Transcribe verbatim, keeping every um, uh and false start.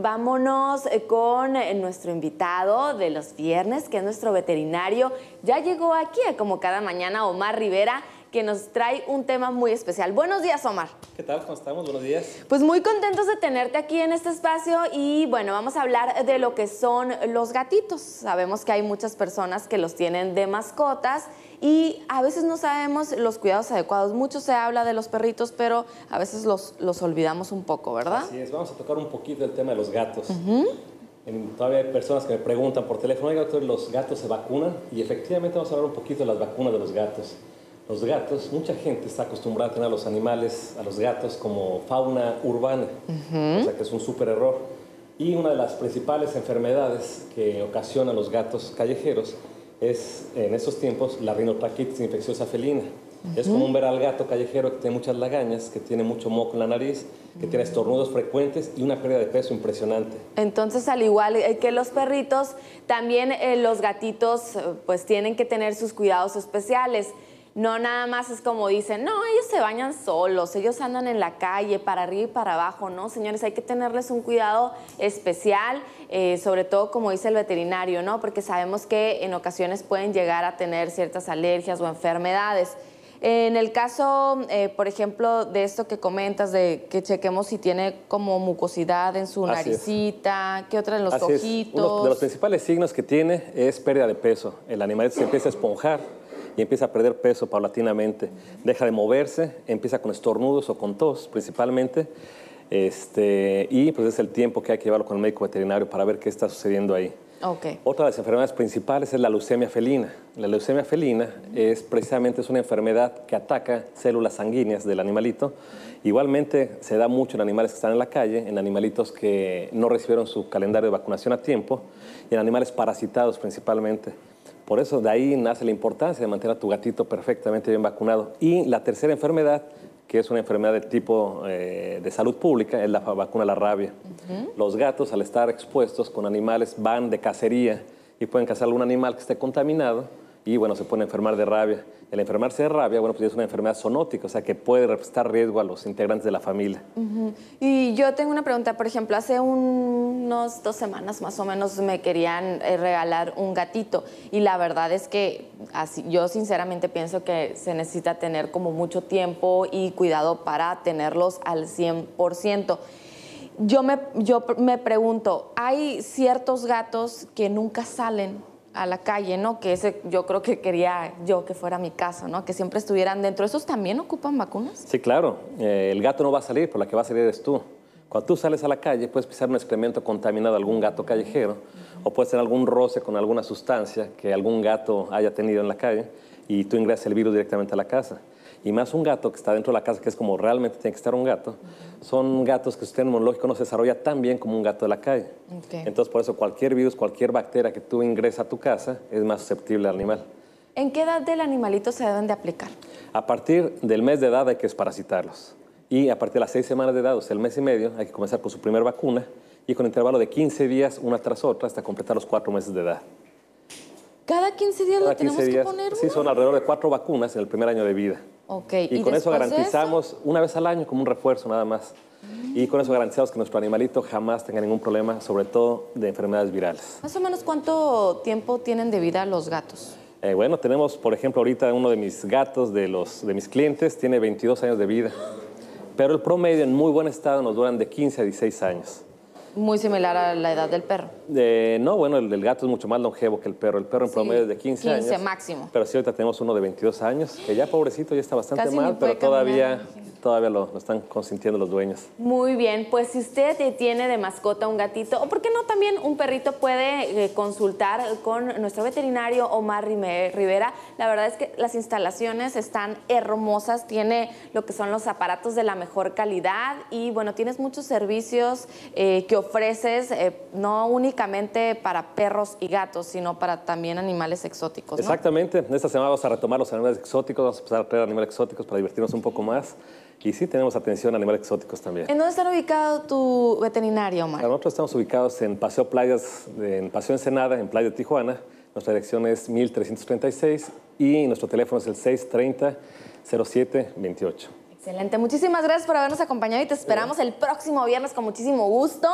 Vámonos con nuestro invitado de los viernes, que es nuestro veterinario. Ya llegó aquí, como cada mañana, Omar Rivera, que nos trae un tema muy especial. Buenos días, Omar. ¿Qué tal? ¿Cómo estamos? Buenos días. Pues muy contentos de tenerte aquí en este espacio y, bueno, vamos a hablar de lo que son los gatitos. Sabemos que hay muchas personas que los tienen de mascotas y a veces no sabemos los cuidados adecuados. Mucho se habla de los perritos, pero a veces los, los olvidamos un poco, ¿verdad? Así es. Vamos a tocar un poquito el tema de los gatos. Uh-huh. En, todavía hay personas que me preguntan por teléfono, ¿gatos, los gatos se vacunan? Y efectivamente vamos a hablar un poquito de las vacunas de los gatos. Los gatos, mucha gente está acostumbrada a tener a los animales, a los gatos, como fauna urbana, uh-huh. O sea que es un súper error. Y una de las principales enfermedades que ocasionan los gatos callejeros es, en estos tiempos, la rinotraqueítis infecciosa felina. Uh-huh. Es común ver al gato callejero que tiene muchas lagañas, que tiene mucho moco en la nariz, que uh-huh. tiene estornudos frecuentes y una pérdida de peso impresionante. Entonces, al igual que los perritos, también eh, los gatitos pues tienen que tener sus cuidados especiales. No, nada más es como dicen, no, ellos se bañan solos, ellos andan en la calle, para arriba y para abajo, ¿no? Señores, hay que tenerles un cuidado especial, eh, sobre todo como dice el veterinario, ¿no? Porque sabemos que en ocasiones pueden llegar a tener ciertas alergias o enfermedades. En el caso, eh, por ejemplo, de esto que comentas, de que chequemos si tiene como mucosidad en su naricita, ¿qué otra en los ojitos? Uno de los principales signos que tiene es pérdida de peso. El animal se empieza a esponjar y empieza a perder peso paulatinamente. Deja de moverse, empieza con estornudos o con tos principalmente. Este, y pues es el tiempo que hay que llevarlo con el médico veterinario para ver qué está sucediendo ahí. Okay. Otra de las enfermedades principales es la leucemia felina. La leucemia felina es precisamente es una enfermedad que ataca células sanguíneas del animalito. Igualmente se da mucho en animales que están en la calle, en animalitos que no recibieron su calendario de vacunación a tiempo y en animales parasitados principalmente. Por eso de ahí nace la importancia de mantener a tu gatito perfectamente bien vacunado. Y la tercera enfermedad, que es una enfermedad de tipo eh, de salud pública, es la vacuna de la rabia. Uh-huh. Los gatos, al estar expuestos con animales, van de cacería y pueden cazar algún animal que esté contaminado y, bueno, se pueden enfermar de rabia. El enfermarse de rabia, bueno, pues es una enfermedad zoonótica, o sea, que puede representar riesgo a los integrantes de la familia. Uh-huh. Y yo tengo una pregunta, por ejemplo, hace unos dos semanas más o menos me querían eh, regalar un gatito y la verdad es que así, yo sinceramente pienso que se necesita tener como mucho tiempo y cuidado para tenerlos al cien por ciento. Yo me, yo me pregunto, ¿hay ciertos gatos que nunca salen a la calle, ¿no? Que ese yo creo que quería yo que fuera mi caso, ¿no? Que siempre estuvieran dentro. ¿Esos también ocupan vacunas? Sí, claro. Eh, el gato no va a salir, pero la que va a salir eres tú. Cuando tú sales a la calle, puedes pisar un excremento contaminado de algún gato callejero uh-huh. o puedes tener algún roce con alguna sustancia que algún gato haya tenido en la calle y tú ingresas el virus directamente a la casa. Y más un gato que está dentro de la casa, que es como realmente tiene que estar un gato, uh-huh. son gatos que su sistema inmunológico no se desarrolla tan bien como un gato de la calle. Okay. Entonces, por eso, cualquier virus, cualquier bacteria que tú ingresas a tu casa es más susceptible al animal. ¿En qué edad del animalito se deben de aplicar? A partir del mes de edad hay que desparasitarlos. Y a partir de las seis semanas de edad, o sea, el mes y medio, hay que comenzar con su primera vacuna y con intervalo de quince días, una tras otra, hasta completar los cuatro meses de edad. ¿Cada quince días le tenemos que poner una? Sí, son alrededor de cuatro vacunas en el primer año de vida. Okay. Y, y con eso garantizamos eso? una vez al año como un refuerzo nada más. Mm. Y con eso garantizamos que nuestro animalito jamás tenga ningún problema, sobre todo de enfermedades virales. ¿Más o menos cuánto tiempo tienen de vida los gatos? Eh, bueno, tenemos, por ejemplo, ahorita uno de mis gatos, de, los, de mis clientes, tiene veintidós años de vida. Pero el promedio en muy buen estado nos duran de quince a dieciséis años. Muy similar a la edad del perro. Eh, no, bueno, el, el gato es mucho más longevo que el perro. El perro en sí, promedio es de quince años. quince máximo. Pero sí, ahorita tenemos uno de veintidós años, que ya pobrecito, ya está bastante Casi mal, pero todavía, todavía lo, lo están consintiendo los dueños. Muy bien, pues si usted tiene de mascota un gatito, o por qué no también un perrito, puede eh, consultar con nuestro veterinario Omar Rivera. La verdad es que las instalaciones están hermosas, tiene lo que son los aparatos de la mejor calidad y, bueno, tienes muchos servicios eh, que ofreces eh, no únicamente para perros y gatos, sino para también animales exóticos, ¿no? Exactamente. Esta semana vamos a retomar los animales exóticos, vamos a empezar a traer animales exóticos para divertirnos un poco más. Y sí, tenemos atención a animales exóticos también. ¿En dónde está ubicado tu veterinario, Omar? Nosotros estamos ubicados en Paseo Playas, en Paseo Ensenada, en Playa de Tijuana. Nuestra dirección es mil trescientos treinta y seis y nuestro teléfono es el seis treinta, cero siete veintiocho. Excelente. Muchísimas gracias por habernos acompañado y te esperamos el próximo viernes con muchísimo gusto.